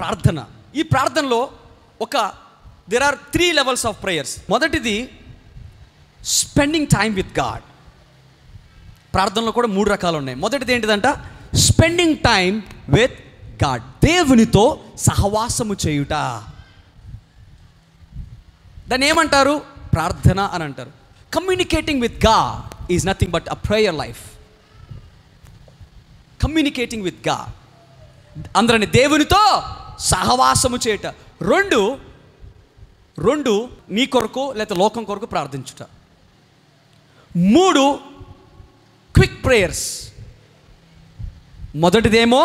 ప్రార్థన. ఈ ప్రార్థనలో there are three levels of prayers. మొదటిది spending time with God. ప్రార్థనలో కూడా మూడు రకాలు ఉన్నాయి. మొదటిది ఏంటిదంట? స్పెండింగ్ టైం విత్ గాడ్, దేవునితో సహవాసము చేయుట. దాన్ని ఏమంటారు? ప్రార్థన అని అంటారు. Communicating with God is nothing but a prayer life. Communicating with God, అందరిని దేవునితో సహవాసము చేయుట. రెండు నీ కొరకు లేకపోతే లోకం కొరకు ప్రార్థించుట. మూడు క్విక్ ప్రేయర్స్. మొదటిదేమో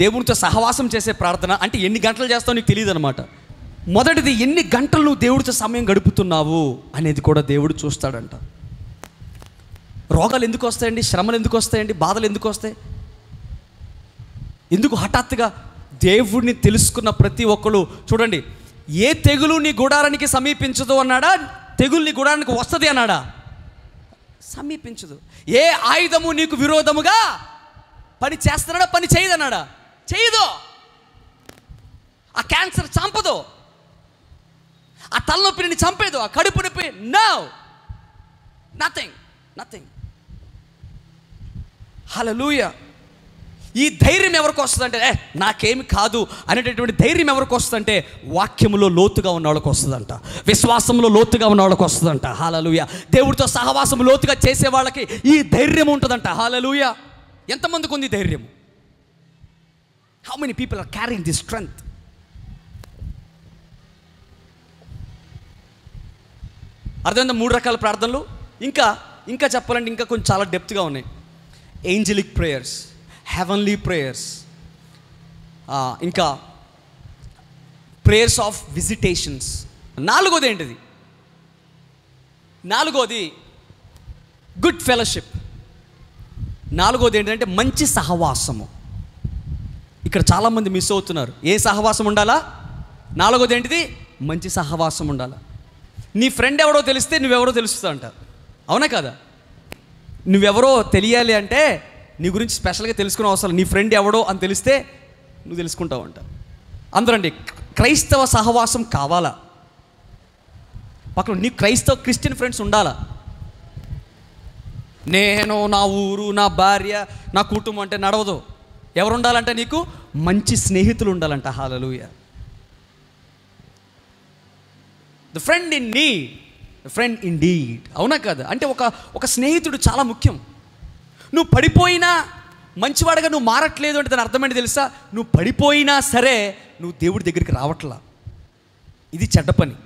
దేవునితో సహవాసం చేసే ప్రార్థన, అంటే ఎన్ని గంటలు చేస్తావు నీకు తెలియదు అనమాట. మొదటిది ఎన్ని గంటలు నువ్వు దేవుడితో సమయం గడుపుతున్నావు అనేది కూడా దేవుడు చూస్తాడంట. రోగాలు ఎందుకు వస్తాయండి? శ్రమలు ఎందుకు వస్తాయండి? బాధలు ఎందుకు వస్తాయి? ఎందుకు హఠాత్తుగా? దేవుడిని తెలుసుకున్న ప్రతి ఒక్కరు, చూడండి, ఏ తెగులు నీ గుడారానికి సమీపించదు అన్నాడా? తెగులు నీ గుడారానికి వస్తుంది అన్నాడా? సమీపించదు. ఏ ఆయుధము నీకు విరోధముగా పని చేస్తున్నాడా? పని చేయదన్నాడా? చేయదు. ఆ క్యాన్సర్ చంపదు. ఆ తలనొప్పి నిన్ను చంపేదు. ఆ కడుపు నొప్పి నథింగ్. హల్లెలూయా. ఈ ధైర్యం ఎవరికి వస్తుందంటే, నాకేమి కాదు అనేటటువంటి ధైర్యం ఎవరికి వస్తుందంటే వాక్యములో లోతుగా ఉన్న వాళ్ళకి వస్తుందంట, విశ్వాసంలో లోతుగా ఉన్న వాళ్ళకి వస్తుందంట. హల్లెలూయా. దేవుడితో సహవాసం లోతుగా చేసే వాళ్ళకి ఈ ధైర్యం ఉంటుందంట. హల్లెలూయా. ఎంతమందికి ఉంది ధైర్యం? How many people are carrying this strength? అర్థమైందా? మూడు రకాల ప్రార్థనలు. ఇంకా చెప్పాలంటే ఇంకా కొంచెం చాలా డెప్త్గా ఉన్నాయి. ఏంజలిక్ ప్రేయర్స్, హెవెన్లీ ప్రేయర్స్, ఇంకా ప్రేయర్స్ ఆఫ్ విజిటేషన్స్. నాలుగోది గుడ్ ఫెలోషిప్. నాలుగోది మంచి సహవాసము. ఇక్కడ చాలామంది మిస్ అవుతున్నారు. ఏ సహవాసం ఉండాలా? నాలుగోది మంచి సహవాసం ఉండాలా. నీ ఫ్రెండ్ ఎవరో తెలిస్తే నువ్వెవరో తెలుస్తుంది అంటారు, అవునా కదా? నువ్వెవరో తెలియాలి అంటే నీ గురించి స్పెషల్గా తెలుసుకునే అవసరం. నీ ఫ్రెండ్ ఎవడో అని తెలిస్తే నువ్వు తెలుసుకుంటావు అంట. అందరండి, క్రైస్తవ సహవాసం కావాలా? పక్కన నీ క్రిస్టియన్ ఫ్రెండ్స్ ఉండాలా? నేను, నా ఊరు, నా భార్య, నా కుటుంబం అంటే నడవదు. ఎవరు ఉండాలంటే నీకు మంచి స్నేహితులు ఉండాలంట. హల్లెలూయా. The friend in need, the friend in deed, అవునా కదా? అంటే ఒక స్నేహితుడు చాలా ముఖ్యం. నువ్వు పడిపోయినా, మంచివాడగా నువ్వు మారట్లేదు అంటే దాని అర్థం ఏంటి తెలుసా? నువ్వు పడిపోయినా సరే నువ్వు దేవుడి దగ్గరికి రావట్లా. ఇది చెడ్డ పని.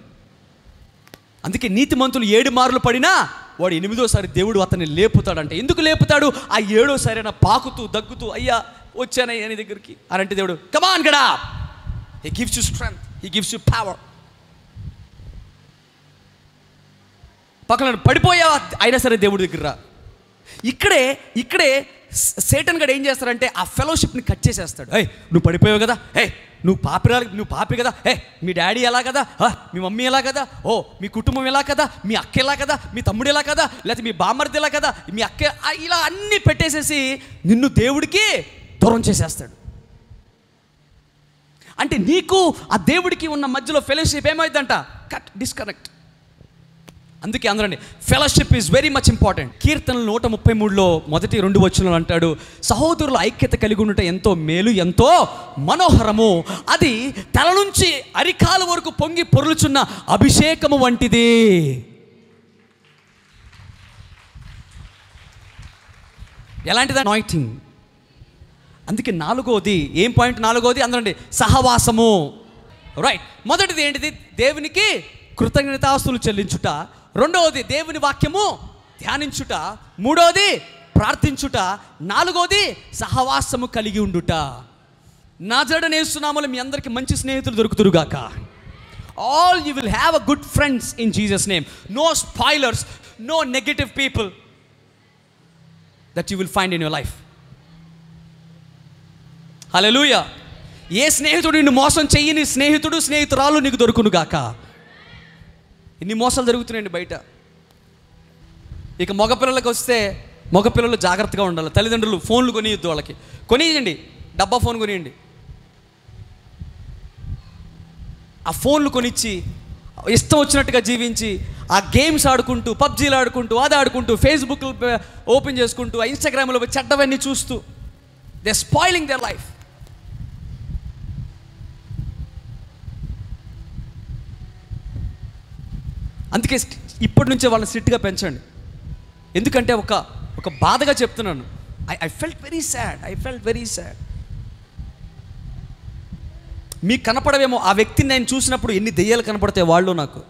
అందుకే నీతిమంతులు 7 మార్లు పడినా వాడు 8వ సారి దేవుడు అతన్ని లేపుతాడంట. ఎందుకు లేపుతాడు? ఆ 7వ సారి అయినా పాకుతూ దగ్గుతూ, అయ్యా వచ్చానయ్యా నీ దగ్గరికి అని అంటే దేవుడు come on get up. He gives you strength, he gives you power. పక్కన పడిపోయావా అయినా సరే దేవుడి దగ్గర రా. ఇక్కడే సేటన్ గడు ఏం చేస్తారంటే ఆ ఫెలోషిప్ని కట్ చేసేస్తాడు. ఏ నువ్వు పడిపోయావు కదా, ఏ నువ్వు పాపి కదా, ఏ మీ డాడీ ఎలా కదా, మీ మమ్మీ ఎలా కదా, ఓ మీ కుటుంబం ఎలా కదా, మీ అక్క ఎలా కదా, మీ తమ్ముడు ఎలా కదా, లేకపోతే మీ బామ్మర్ది ఎలా కదా, మీ అక్క, ఇలా అన్నీ పెట్టేసేసి నిన్ను దేవుడికి దూరం చేసేస్తాడు. అంటే నీకు ఆ దేవుడికి ఉన్న మధ్యలో ఫెలోషిప్ ఏమవుతుందంట? Cut, disconnect. అందుకే అందరండి, fellowship is very much important. కీర్తనలు 133లో మొదటి 2 వచనాలు అంటాడు, సహోదరుల ఐక్యత కలిగి ఉండట ఎంతో మేలు, ఎంతో మనోహరము, అది తల నుంచి అరికాల వరకు పొంగి పొరులుచున్న అభిషేకము వంటిది. ఎలాంటిది? అనాయింటింగ్. అందుకే నాలుగోది ఏం పాయింట్? నాలుగోది అందరండి, సహవాసము. రైట్. మొదటిది ఏంటిది? దేవునికి కృతజ్ఞతాస్తులు చెల్లించుట. రెండవది దేవుని వాక్యము ధ్యానించుట. మూడవది ప్రార్థించుట. నాలుగవది సహవాసము కలిగి ఉండుట. నా జడనేస్తున్నామలు మీ అందరికీ మంచి స్నేహితులు దొరుకుతురుగాక. All you will have a good friends in Jesus name. No spoilers, no negative people that you will find in your life. హల్లెలూయా. ఏ స్నేహితుడు నిన్ను మోసం చెయ్యని స్నేహితురాలు నీకు దొరుకునుగాక. ఇన్ని మోసాలు జరుగుతున్నాయండి బయట. ఇక మగపిల్లలకు వస్తే మగపిల్లలు జాగ్రత్తగా ఉండాలి. తల్లిదండ్రులు ఫోన్లు కొనియద్దు వాళ్ళకి. కొనియండి, డబ్బా ఫోన్ కొనియండి, ఆ ఫోన్లు కొనిచ్చి ఇష్టం వచ్చినట్టుగా జీవించి ఆ గేమ్స్ ఆడుకుంటూ, పబ్జీలు ఆడుకుంటూ, అది ఆడుకుంటూ, ఫేస్బుక్లు ఓపెన్ చేసుకుంటూ, ఇన్స్టాగ్రామ్లో చెడ్డవన్నీ చూస్తూ they are spoiling their life. అందుకే ఇప్పటి నుంచే వాళ్ళని స్ట్రిక్ట్గా పెంచండి. ఎందుకంటే ఒక బాధగా చెప్తున్నాను, ఐ ఫెల్ట్ వెరీ సాడ్. మీకు కనపడవేమో, ఆ వ్యక్తిని నేను చూసినప్పుడు ఎన్ని దెయ్యాలు కనపడతాయి వాళ్ళు నాకు.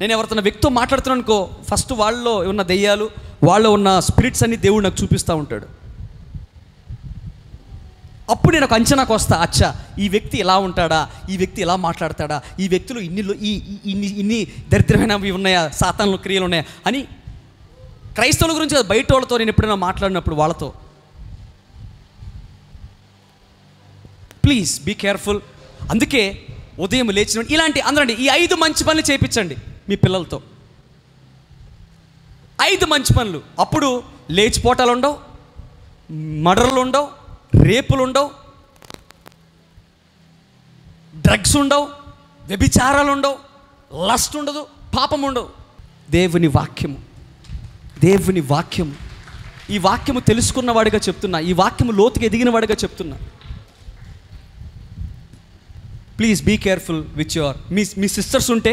నేను ఎవరితో వ్యక్తితో మాట్లాడుతున్నాను అనుకో, ఫస్ట్ వాళ్ళలో ఉన్న దెయ్యాలు, వాళ్ళలో ఉన్న స్పిరిట్స్ అన్ని దేవుడు నాకు చూపిస్తూ ఉంటాడు. అప్పుడు నేను ఒక అంచనాకు వస్తా, అచ్చా ఈ వ్యక్తి ఇలా ఉంటాడా, ఈ వ్యక్తి ఇలా మాట్లాడతాడా, ఈ వ్యక్తులు ఇన్ని దరిద్రమైనవి ఉన్నాయా, సాతానుల క్రియలు ఉన్నాయా అని. క్రైస్తవుల గురించి బయట వాళ్ళతో నేను ఎప్పుడైనా మాట్లాడినప్పుడు వాళ్ళతో, ప్లీజ్ బీ కేర్ఫుల్. అందుకే ఉదయం లేచిన ఇలాంటి అందరండి, ఈ 5 మంచి పనులు చేయించండి మీ పిల్లలతో. 5 మంచి పనులు, అప్పుడు లేచిపోటాలు ఉండవు, మర్డర్లు ఉండవు, రేపులు ఉండవు, డ్రగ్స్ ఉండవు, వ్యభిచారాలు ఉండవు, లస్ట్ ఉండదు, పాపం ఉండవు. దేవుని వాక్యము, ఈ వాక్యము తెలుసుకున్నవాడిగా చెప్తున్నా, ఈ వాక్యము లోతుకి ఎదిగినవాడిగా చెప్తున్నా. Please be careful with your మీ సిస్టర్స్ ఉంటే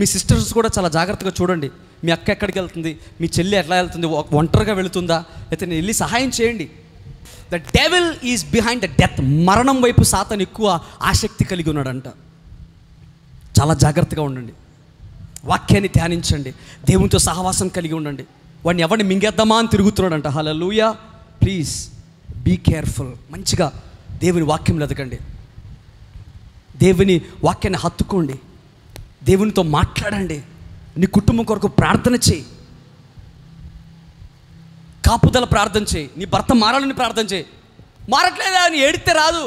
మీ సిస్టర్స్ కూడా చాలా జాగ్రత్తగా చూడండి. మీ అక్క ఎక్కడికి వెళ్తుంది, మీ చెల్లి ఎట్లా వెళ్తుంది, ఒంటరిగా వెళుతుందా, అయితే వెళ్ళి సహాయం చేయండి. The devil is behind the death. మరణం వైపు సాతాను ఎక్కువ ఆసక్తి కలిగి ఉన్నాడంట. చాలా జాగ్రత్తగా ఉండండి, వాక్యాన్ని ధ్యానించండి, దేవునితో సహవాసం కలిగి ఉండండి. వాడిని ఎవరిని మింగేద్దామా అని తిరుగుతున్నాడంట. హల్లెలూయా. Please be careful. మంచిగా దేవుని వాక్యం ఎదకండి, దేవుని వాక్యాన్ని హత్తుకోండి, దేవునితో మాట్లాడండి, నీ కుటుంబం కొరకు ప్రార్థన చేయి, కాపుదల ప్రార్థన చేయి, నీ భర్త మారాలని ప్రార్థన చేయి. మారట్లేదా అని ఏడితే రాదు,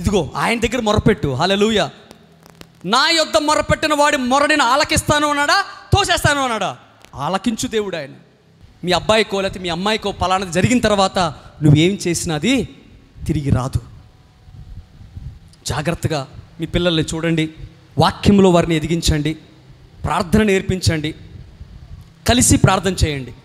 ఇదిగో ఆయన దగ్గర మొరపెట్టు. హల్లెలూయా. నా యొద్ద మొరపెట్టిన వాడి మొర నేను ఆలకిస్తాను అన్నాడా, తోసేస్తాను అన్నాడా? ఆలకించు దేవుడు. ఆయన మీ అబ్బాయికో లేకపోతే మీ అమ్మాయికో పలానాది జరిగిన తర్వాత నువ్వేం చేసినది తిరిగి రాదు. జాగ్రత్తగా మీ పిల్లల్ని చూడండి, వాక్యంలో వారిని ఎదిగించండి, ప్రార్థన నేర్పించండి, కలిసి ప్రార్థన చేయండి.